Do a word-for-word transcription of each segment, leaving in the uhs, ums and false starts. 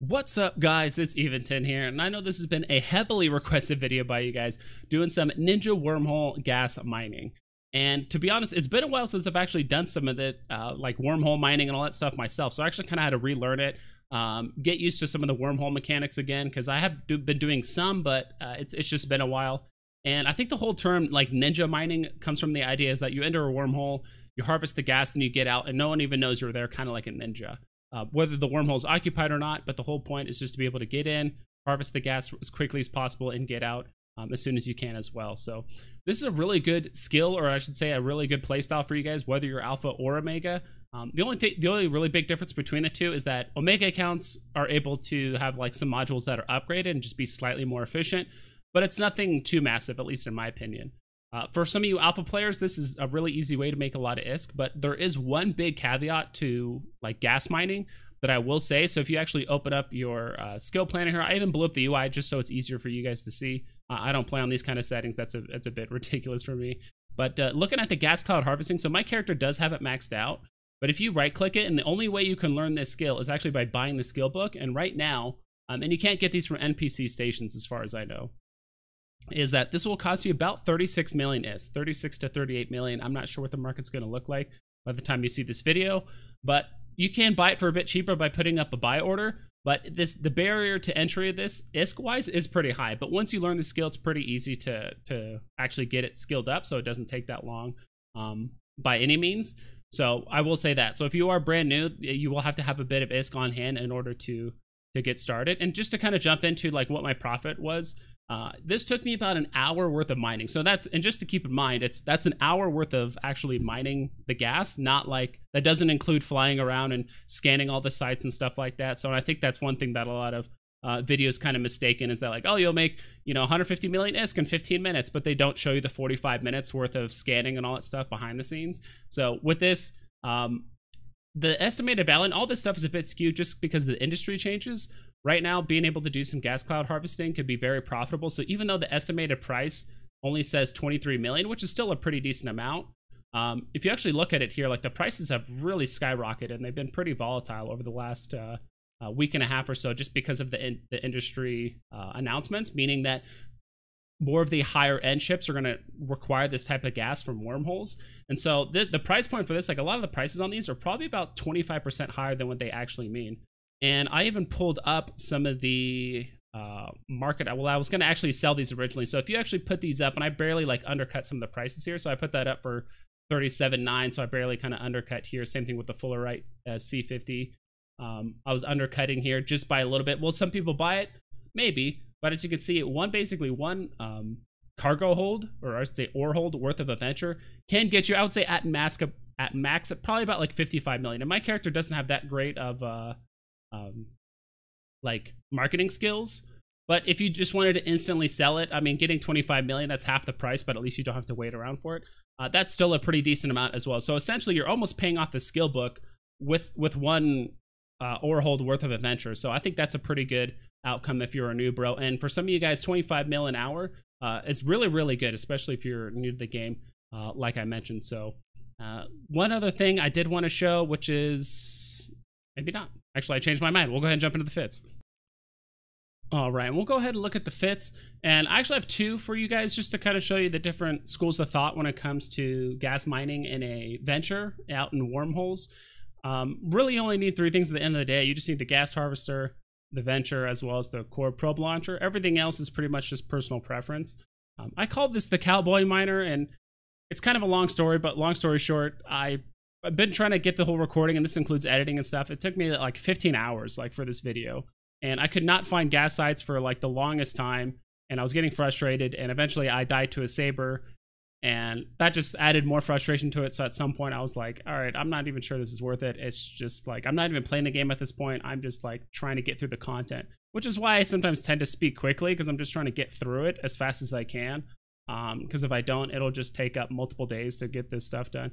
What's up guys, it's Eventon here, and I know this has been a heavily requested video by you guys doing some ninja wormhole gas mining. And to be honest, it's been a while since I've actually done some of it, uh, like wormhole mining and all that stuff myself. So I actually kind of had to relearn it, um, get used to some of the wormhole mechanics again, because I have do, been doing some, but uh, it's, it's just been a while. And I think the whole term like ninja mining comes from the idea is that you enter a wormhole, you harvest the gas and you get out and no one even knows you're there, kind of like a ninja. Uh, whether the wormhole's occupied or not, but the whole point is just to be able to get in, harvest the gas as quickly as possible, and get out um, as soon as you can as well. So this is a really good skill, or I should say a really good playstyle for you guys, whether you're alpha or omega. Um, the only thing, the only really big difference between the two is that omega accounts are able to have like some modules that are upgraded and just be slightly more efficient, but it's nothing too massive, at least in my opinion. Uh, for some of you alpha players, this is a really easy way to make a lot of I S K, but there is one big caveat to like gas mining that I will say. So if you actually open up your uh, skill planner here, I even blew up the U I just so it's easier for you guys to see. Uh, I don't play on these kind of settings. That's a, it's a bit ridiculous for me. But uh, looking at the gas cloud harvesting, so my character does have it maxed out, but if you right click it, and the only way you can learn this skill is actually by buying the skill book. And right now, um, and you can't get these from N P C stations as far as I know, is that this will cost you about thirty-six million I S K, thirty-six to thirty-eight million. I'm not sure what the market's going to look like by the time you see this video, but you can buy it for a bit cheaper by putting up a buy order. But this, the barrier to entry of this I S K wise is pretty high, but once you learn the skill, it's pretty easy to to actually get it skilled up, so it doesn't take that long um, by any means. So I will say that. So if you are brand new, you will have to have a bit of I S K on hand in order to to get started. And just to kind of jump into like what my profit was, Uh, this took me about an hour worth of mining. So that's, and just to keep in mind, it's that's an hour worth of actually mining the gas, not like, that doesn't include flying around and scanning all the sites and stuff like that. So I think that's one thing that a lot of uh, videos kind of mistaken is that like, oh, you'll make, you know, one hundred fifty million I S K in fifteen minutes, but they don't show you the forty-five minutes worth of scanning and all that stuff behind the scenes. So with this, um, the estimated value and all this stuff is a bit skewed just because the industry changes. Right now, being able to do some gas cloud harvesting could be very profitable. So even though the estimated price only says twenty-three million, which is still a pretty decent amount, um, if you actually look at it here, like the prices have really skyrocketed and they've been pretty volatile over the last uh, uh, week and a half or so, just because of the in the industry uh, announcements, meaning that more of the higher end ships are going to require this type of gas from wormholes. And so the, the price point for this, like a lot of the prices on these are probably about twenty-five percent higher than what they actually mean. And I even pulled up some of the uh, market. Well, I was going to actually sell these originally. So if you actually put these up, and I barely like undercut some of the prices here. So I put that up for thirty-seven nine. So I barely kind of undercut here. Same thing with the Fullerite uh, C fifty. Um, I was undercutting here just by a little bit. Will some people buy it? Maybe. But as you can see, one basically one um, cargo hold, or I should say ore hold worth of a venture can get you, I would say at max, at max at probably about like fifty-five million. And my character doesn't have that great of uh, um like marketing skills, but if you just wanted to instantly sell it, I mean, getting twenty-five million, that's half the price, but at least you don't have to wait around for it. Uh, that's still a pretty decent amount as well. So essentially you're almost paying off the skill book with with one uh ore hold worth of adventure. So I think that's a pretty good outcome if you're a new bro, and for some of you guys, twenty-five mil an hour uh is really really good, especially if you're new to the game, uh like I mentioned. So uh one other thing I did want to show, which is maybe not. Actually, I changed my mind. We'll go ahead and jump into the fits. All right, we'll go ahead and look at the fits. And I actually have two for you guys just to kind of show you the different schools of thought when it comes to gas mining in a venture out in wormholes. Um, really, you only need three things at the end of the day. You just need the gas harvester, the venture, as well as the core probe launcher. Everything else is pretty much just personal preference. Um, I called this the cowboy miner, and it's kind of a long story, but long story short, I... I've been trying to get the whole recording, and this includes editing and stuff. It took me like fifteen hours like for this video, and I could not find gas sites for like the longest time, and I was getting frustrated, and eventually I died to a Saber, and that just added more frustration to it. So at some point I was like, all right, I'm not even sure this is worth it. It's just like, I'm not even playing the game at this point. I'm just like trying to get through the content, which is why I sometimes tend to speak quickly, because I'm just trying to get through it as fast as I can, because um, if I don't, it'll just take up multiple days to get this stuff done.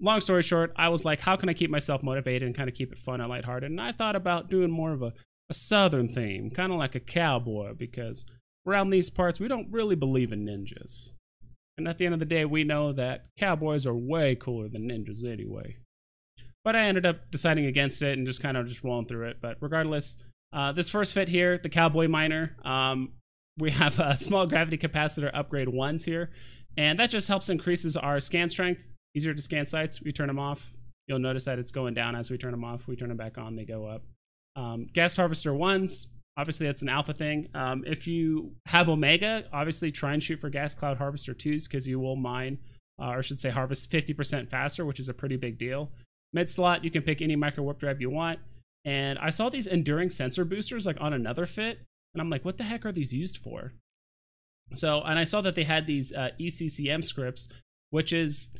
Long story short, I was like, how can I keep myself motivated and kind of keep it fun and lighthearted? And I thought about doing more of a, a southern theme, kind of like a cowboy, because around these parts, we don't really believe in ninjas. And at the end of the day, we know that cowboys are way cooler than ninjas anyway. But I ended up deciding against it and just kind of just rolling through it. But regardless, Uh, this first fit here, the Cowboy Miner, um, we have a small Gravity Capacitor upgrade ones here, and that just helps increases our scan strength, easier to scan sites. We turn them off, you'll notice that it's going down as we turn them off. We turn them back on, they go up. Um, Gas Harvester ones, obviously that's an alpha thing. Um, if you have Omega, obviously try and shoot for Gas Cloud Harvester twos, because you will mine, uh, or I should say harvest fifty percent faster, which is a pretty big deal. Mid slot, you can pick any micro warp drive you want. And I saw these Enduring sensor boosters like on another fit, and I'm like, what the heck are these used for? So, and I saw that they had these uh, E C C M scripts, which is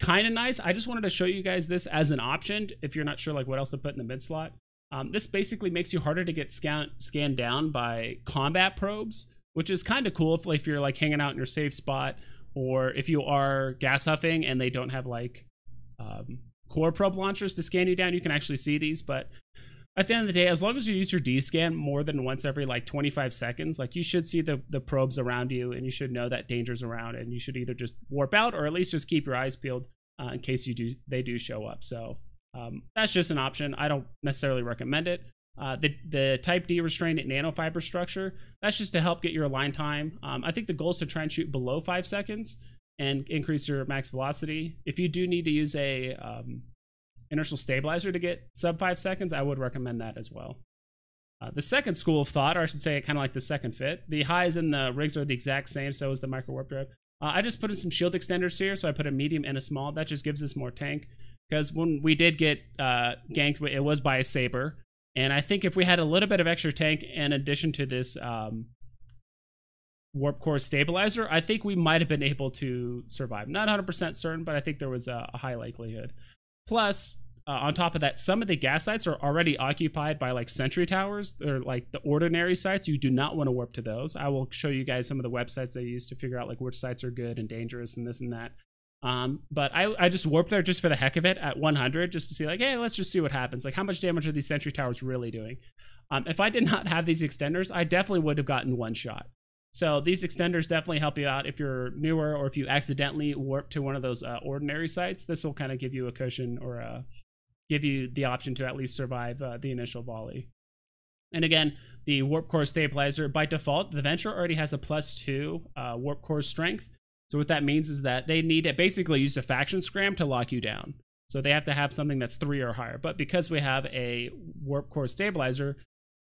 kind of nice. I just wanted to show you guys this as an option if you're not sure like what else to put in the mid slot. Um, this basically makes you harder to get scan scanned down by combat probes, which is kind of cool if, like, if you're like hanging out in your safe spot, or if you are gas huffing and they don't have like um, Core Probe Launchers to scan you down, you can actually see these. But at the end of the day, as long as you use your D-Scan more than once every like twenty-five seconds, like you should see the, the probes around you, and you should know that danger's around, and you should either just warp out or at least just keep your eyes peeled uh, in case you do they do show up. So um, that's just an option. I don't necessarily recommend it. Uh, the, the Type D restrained nanofiber structure, that's just to help get your align time. Um, I think the goal is to try and shoot below five seconds and increase your max velocity. If you do need to use a um, inertial stabilizer to get sub five seconds, I would recommend that as well. Uh, the second school of thought, or I should say kind of like the second fit, the highs and the rigs are the exact same, so is the micro warp drive. Uh, I just put in some shield extenders here, so I put a medium and a small. That just gives us more tank, because when we did get uh, ganked, it was by a Saber, and I think if we had a little bit of extra tank in addition to this um, warp core stabilizer, I think we might have been able to survive. Not one hundred percent certain, but I think there was a, a high likelihood. Plus, uh, on top of that, some of the gas sites are already occupied by like sentry towers. They're like the ordinary sites. You do not want to warp to those. I will show you guys some of the websites they use to figure out like which sites are good and dangerous and this and that. Um, but I, I just warped there just for the heck of it at one hundred, just to see like, hey, let's just see what happens. Like, how much damage are these sentry towers really doing? Um, if I did not have these extenders, I definitely would have gotten one shot. So these extenders definitely help you out if you're newer, or if you accidentally warp to one of those uh, ordinary sites. This will kind of give you a cushion, or a, give you the option to at least survive uh, the initial volley. And again, the warp core stabilizer, by default, the Venture already has a plus two uh, warp core strength. So what that means is that they need to basically use a faction scram to lock you down. So they have to have something that's three or higher. But because we have a warp core stabilizer,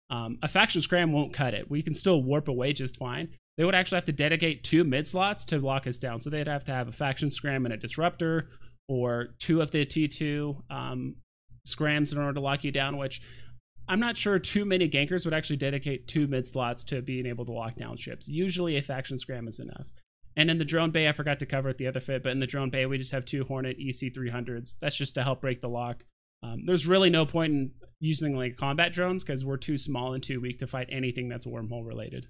Um, a faction scram won't cut it. We can still warp away just fine. They would actually have to dedicate two mid slots to lock us down. So they'd have to have a faction scram and a disruptor, or two of the T two um, scrams in order to lock you down, which I'm not sure too many gankers would actually dedicate two mid slots to being able to lock down ships. Usually a faction scram is enough. And in the drone bay, I forgot to cover it the other fit, but in the drone bay, we just have two Hornet E C three hundreds. That's just to help break the lock. Um, there's really no point in using like combat drones, because we're too small and too weak to fight anything that's wormhole related.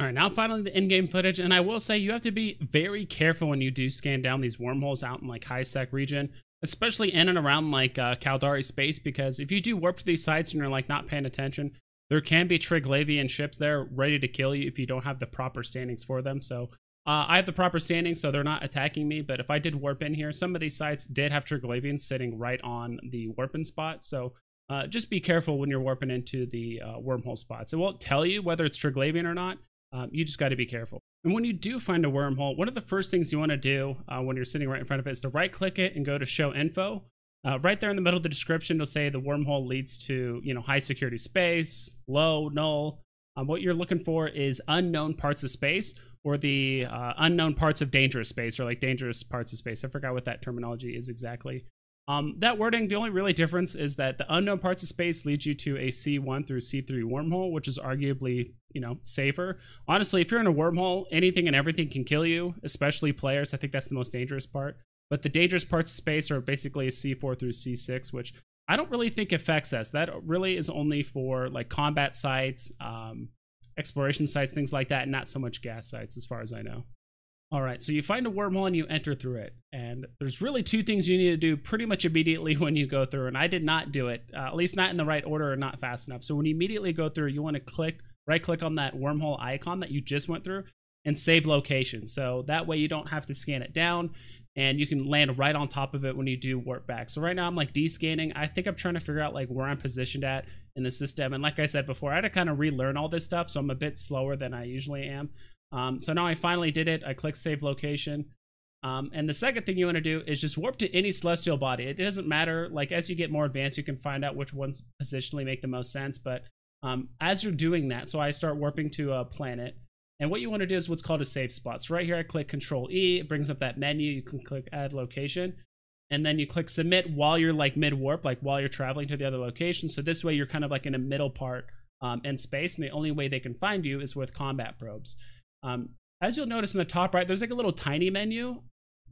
All right, now finally the in-game footage, and I will say you have to be very careful when you do scan down these wormholes out in like high sec region, especially in and around like uh, Caldari space, because if you do warp to these sites and you're like not paying attention, there can be Triglavian ships there ready to kill you if you don't have the proper standings for them. So uh, I have the proper standings, so they're not attacking me, but if I did warp in here, some of these sites did have Triglavians sitting right on the warping spot. So Uh, just be careful when you're warping into the uh, wormhole spots. It won't tell you whether it's Triglavian or not. Um, you just got to be careful. And when you do find a wormhole, one of the first things you want to do uh, when you're sitting right in front of it is to right click it and go to show info. Uh, right there in the middle of the description, it'll say the wormhole leads to, you know, high security space, low, null. Um, what you're looking for is unknown parts of space, or the uh, unknown parts of dangerous space, or like dangerous parts of space. I forgot what that terminology is exactly. Um, that wording, the only really difference is that the unknown parts of space leads you to a C one through C three wormhole, which is arguably, you know, safer. Honestly, if you're in a wormhole, anything and everything can kill you, especially players. I think that's the most dangerous part. But the dangerous parts of space are basically a C four through C six, which I don't really think affects us. That really is only for like combat sites, um, exploration sites, things like that, and not so much gas sites as far as I know. All right, so you find a wormhole and you enter through it. And there's really two things you need to do pretty much immediately when you go through. And I did not do it, uh, at least not in the right order or not fast enough. So when you immediately go through, you want to click, right click on that wormhole icon that you just went through. and save location. So that way you don't have to scan it down and you can land right on top of it when you do warp back. So right now I'm like D-scanning. I think I'm trying to figure out like where I'm positioned at in the system. And like I said before, I had to kind of relearn all this stuff. So I'm a bit slower than I usually am. Um, so now I finally did it. I click save location. Um, and the second thing you want to do is just warp to any celestial body. It doesn't matter. Like as you get more advanced, you can find out which ones positionally make the most sense. But um, as you're doing that, so I start warping to a planet. And what you want to do is what's called a safe spot. So right here, I click Control E. It brings up that menu. You can click Add Location. And then you click Submit while you're like mid-warp, like while you're traveling to the other location. So this way, you're kind of like in a middle part um, in space. And the only way they can find you is with combat probes. Um, as you'll notice in the top right, there's like a little tiny menu.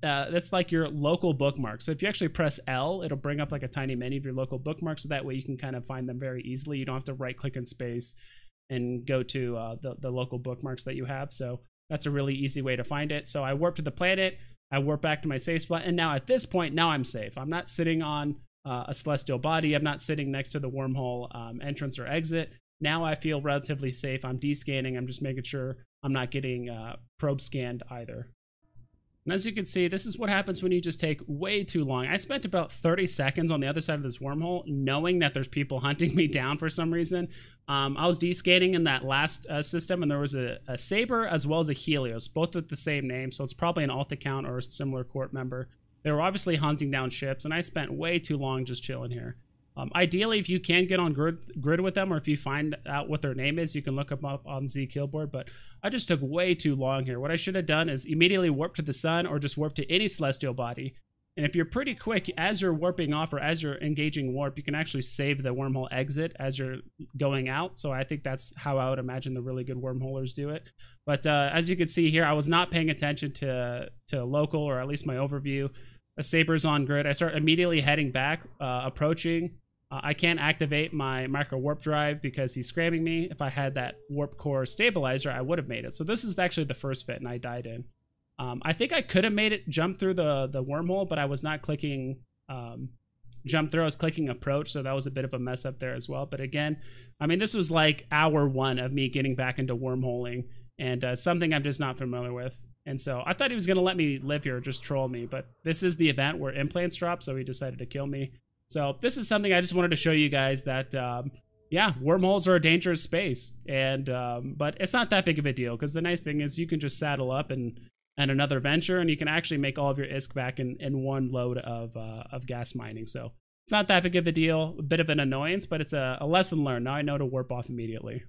Uh, that's like your local bookmark. So if you actually press L, it'll bring up like a tiny menu of your local bookmarks. So that way, you can kind of find them very easily. You don't have to right-click in space and go to uh, the, the local bookmarks that you have. So that's a really easy way to find it. So I warped to the planet, I warped back to my safe spot, and now at this point, now I'm safe. I'm not sitting on uh, a celestial body, I'm not sitting next to the wormhole um, entrance or exit. Now I feel relatively safe. I'm de-scanning, I'm just making sure I'm not getting uh, probe scanned either. And as you can see, this is what happens when you just take way too long. I spent about thirty seconds on the other side of this wormhole knowing that there's people hunting me down for some reason. Um, I was de-scanning in that last uh, system, and there was a, a Saber as well as a Helios, both with the same name, so it's probably an alt account or a similar corp member. They were obviously hunting down ships, and I spent way too long just chilling here. Um, ideally, if you can get on grid, grid with them, or if you find out what their name is, you can look them up on Z killboard, but I just took way too long here. What I should have done is immediately warp to the sun or just warp to any celestial body. And if you're pretty quick, as you're warping off or as you're engaging warp, you can actually save the wormhole exit as you're going out. So I think that's how I would imagine the really good wormholers do it. But uh, as you can see here, I was not paying attention to, to local, or at least my overview. A Saber's on grid. I start immediately heading back, uh, approaching. Uh, I can't activate my micro warp drive because he's scramming me. If I had that warp core stabilizer, I would have made it. So this is actually the first fit, and I died in. Um, I think I could have made it jump through the, the wormhole, but I was not clicking um, jump through. I was clicking approach, so that was a bit of a mess up there as well. But again, I mean, this was like hour one of me getting back into wormholing, and uh, something I'm just not familiar with. And so I thought he was going to let me live here, just troll me. But this is the event where implants drop, so he decided to kill me. So this is something I just wanted to show you guys that, um, yeah, wormholes are a dangerous space. and um, But it's not that big of a deal, because the nice thing is you can just saddle up and, and another venture, and you can actually make all of your I S K back in, in one load of, uh, of gas mining. So it's not that big of a deal, a bit of an annoyance, but it's a, a lesson learned. Now I know to warp off immediately.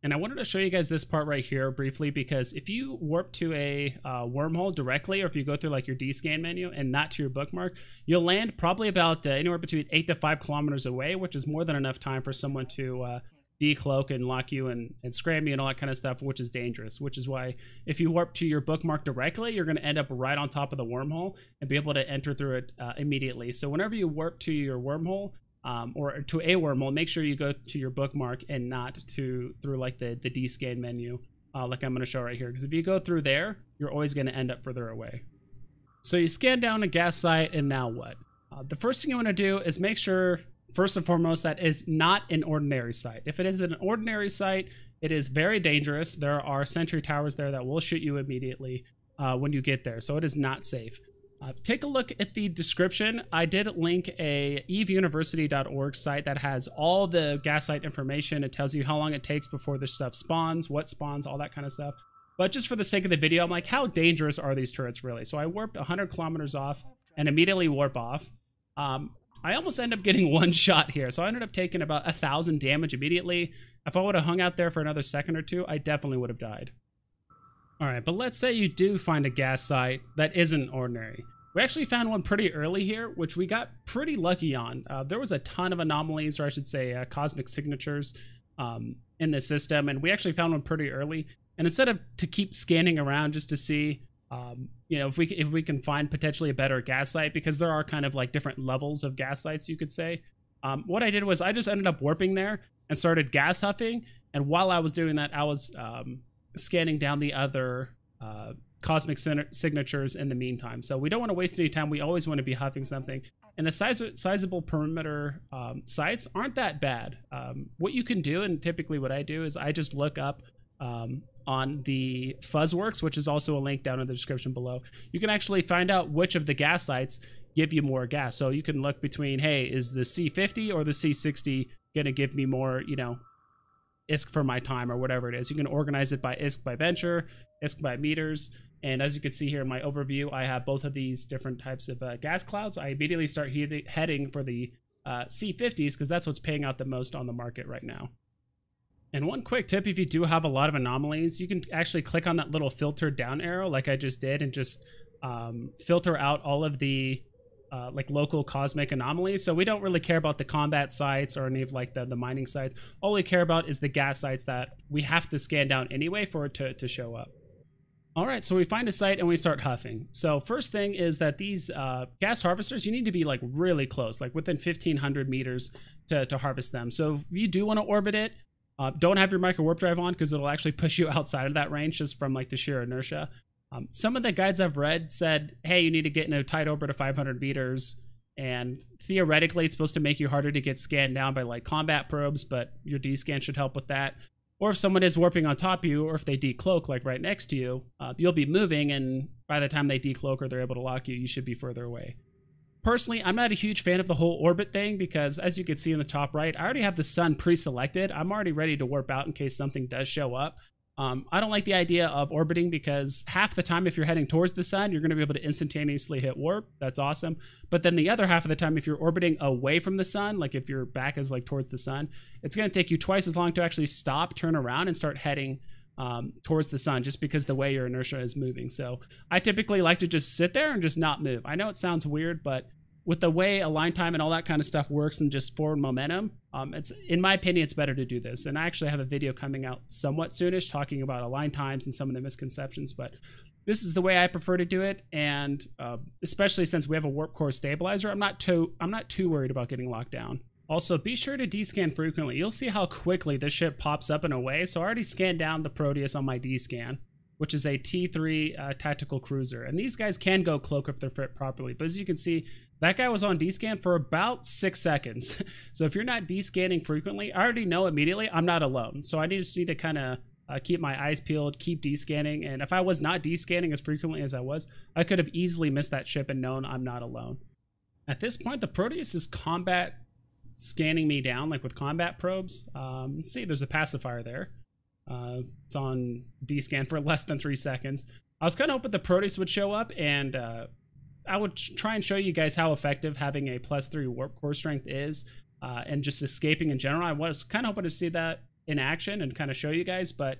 And I wanted to show you guys this part right here briefly, because if you warp to a uh, wormhole directly, or if you go through like your D-scan menu and not to your bookmark, you'll land probably about uh, anywhere between eight to five kilometers away, which is more than enough time for someone to uh, decloak and lock you and, and scram you and all that kind of stuff, which is dangerous, which is why if you warp to your bookmark directly, you're going to end up right on top of the wormhole and be able to enter through it uh, immediately. So whenever you warp to your wormhole, Um, or to a wormhole, make sure you go to your bookmark and not to through like the, the D-scan menu, uh, like I'm going to show right here. Because if you go through there, you're always going to end up further away. So you scan down a gas site, and now what? Uh, the first thing you want to do is make sure, first and foremost, that is not an ordinary site. If it is an ordinary site, it is very dangerous. There are sentry towers there that will shoot you immediately uh, when you get there, so it is not safe. Uh, take a look at the description. I did link a eve university dot org site that has all the gas site information. It tells you how long it takes before this stuff spawns, what spawns, all that kind of stuff. But just for the sake of the video, I'm like, how dangerous are these turrets really? So I warped one hundred kilometers off and immediately warp off. Um, I almost end up getting one shot here. So I ended up taking about one thousand damage immediately. If I would have hung out there for another second or two, I definitely would have died. All right, but let's say you do find a gas site that isn't ordinary. We actually found one pretty early here, which we got pretty lucky on. Uh, there was a ton of anomalies, or I should say uh, cosmic signatures um, in the system, and we actually found one pretty early. And instead of to keep scanning around just to see um, you know, if we, if we can find potentially a better gas site, because there are kind of like different levels of gas sites, you could say. Um, what I did was I just ended up warping there and started gas huffing. And while I was doing that, I was... Um, scanning down the other uh, cosmic signatures in the meantime. So we don't want to waste any time. We always want to be huffing something. And the size, sizable perimeter um, sites aren't that bad. Um, what you can do, and typically what I do, is I just look up um, on the Fuzzworks, which is also a link down in the description below. You can actually find out which of the gas lights give you more gas. So you can look between, hey, is the C fifty or the C sixty going to give me more, you know, I S K for my time or whatever it is. You can organize it by I S K by venture, I S K by meters. And as you can see here in my overview, I have both of these different types of uh, gas clouds. I immediately start he heading for the uh, C fifties because that's what's paying out the most on the market right now. And one quick tip, if you do have a lot of anomalies, you can actually click on that little filter down arrow like I just did and just um, filter out all of the Uh, like local cosmic anomalies. So we don't really care about the combat sites or any of like the, the mining sites. All we care about is the gas sites that we have to scan down anyway for it to, to show up. All right, so we find a site and we start huffing. So first thing is that these uh, gas harvesters, you need to be like really close, like within fifteen hundred meters to, to harvest them. So if you do want to orbit it, uh, don't have your micro warp drive on because it'll actually push you outside of that range just from like the sheer inertia. Um, some of the guides I've read said, hey, you need to get in a tight orbit of five hundred meters, and theoretically it's supposed to make you harder to get scanned down by like combat probes, but your D-Scan should help with that. Or if someone is warping on top of you, or if they decloak like right next to you, uh, you'll be moving, and by the time they decloak or they're able to lock you, you should be further away. Personally, I'm not a huge fan of the whole orbit thing because, as you can see in the top right, I already have the sun pre-selected. I'm already ready to warp out in case something does show up. Um, I don't like the idea of orbiting because half the time if you're heading towards the sun, you're going to be able to instantaneously hit warp. That's awesome. But then the other half of the time, if you're orbiting away from the sun, like if your back is like towards the sun, it's going to take you twice as long to actually stop, turn around, and start heading um, towards the sun just because the way your inertia is moving. So I typically like to just sit there and just not move. I know it sounds weird, but with the way align time and all that kind of stuff works and just forward momentum, um, it's, in my opinion, it's better to do this. And I actually have a video coming out somewhat soonish talking about align times and some of the misconceptions, but this is the way I prefer to do it. And uh, especially since we have a warp core stabilizer, I'm not too, I'm not too worried about getting locked down. Also, be sure to D-Scan frequently. You'll see how quickly this ship pops up and away. So I already scanned down the Proteus on my D-Scan, which is a T three uh, tactical cruiser. And these guys can go cloak if they're fit properly, but as you can see, that guy was on D-Scan for about six seconds. So if you're not D-Scanning frequently, I already know immediately I'm not alone. So I just need to kind of uh, keep my eyes peeled, keep D-Scanning. And if I was not D-Scanning as frequently as I was, I could have easily missed that ship and known I'm not alone. At this point, the Proteus is combat scanning me down, like with combat probes. Um, see, there's a pacifier there. Uh, it's on D-Scan for less than three seconds. I was kind of hoping the Proteus would show up and... Uh, I would try and show you guys how effective having a plus three warp core strength is uh, and just escaping in general. I was kind of hoping to see that in action and kind of show you guys, but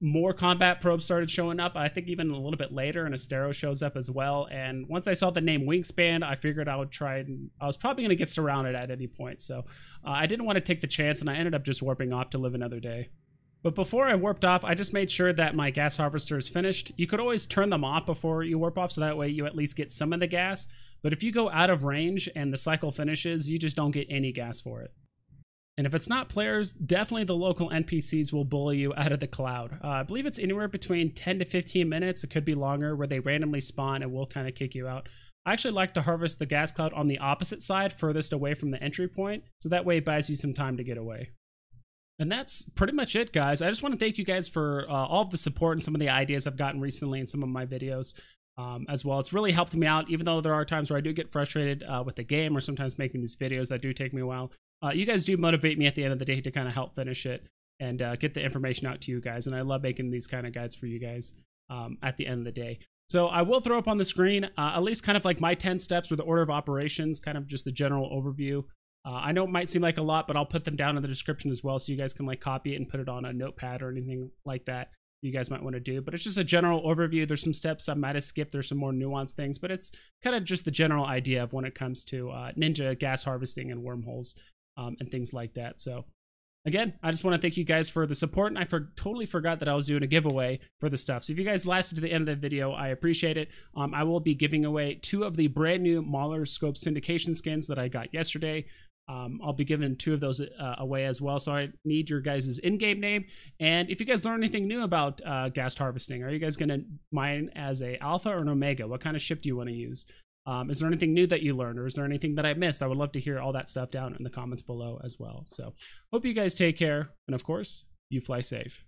more combat probes started showing up. I think even a little bit later, and Astero shows up as well. And once I saw the name Wingspan, I figured I would try, and I was probably going to get surrounded at any point. So uh, I didn't want to take the chance, and I ended up just warping off to live another day. But before I warped off, I just made sure that my gas harvester is finished. You could always turn them off before you warp off, so that way you at least get some of the gas. But if you go out of range and the cycle finishes, you just don't get any gas for it. And if it's not players, definitely the local N P Cs will bully you out of the cloud. Uh, I believe it's anywhere between ten to fifteen minutes. It could be longer, where they randomly spawn and will kind of kick you out. I actually like to harvest the gas cloud on the opposite side, furthest away from the entry point, so that way it buys you some time to get away. And that's pretty much it, guys. I just want to thank you guys for uh, all of the support and some of the ideas I've gotten recently in some of my videos um, as well. It's really helped me out, even though there are times where I do get frustrated uh, with the game or sometimes making these videos that do take me a while. Uh, you guys do motivate me at the end of the day to kind of help finish it and uh, get the information out to you guys. And I love making these kind of guides for you guys um, at the end of the day. So I will throw up on the screen uh, at least kind of like my ten steps or the order of operations, kind of just the general overview. Uh, I know it might seem like a lot, but I'll put them down in the description as well, so you guys can like copy it and put it on a notepad or anything like that you guys might want to do. But it's just a general overview. There's some steps I might have skipped. There's some more nuanced things, but it's kind of just the general idea of when it comes to uh, ninja gas harvesting and wormholes um, and things like that. So again, I just want to thank you guys for the support, and I for totally forgot that I was doing a giveaway for the stuff. So if you guys lasted to the end of the video, I appreciate it. Um, I will be giving away two of the brand new Maller Scope Syndication skins that I got yesterday. Um, I'll be giving two of those uh, away as well. So I need your guys' in-game name. And if you guys learn anything new about uh, gas harvesting, are you guys going to mine as a alpha or an omega? What kind of ship do you want to use? Um, is there anything new that you learned, or is there anything that I missed? I would love to hear all that stuff down in the comments below as well. So hope you guys take care. And of course, you fly safe.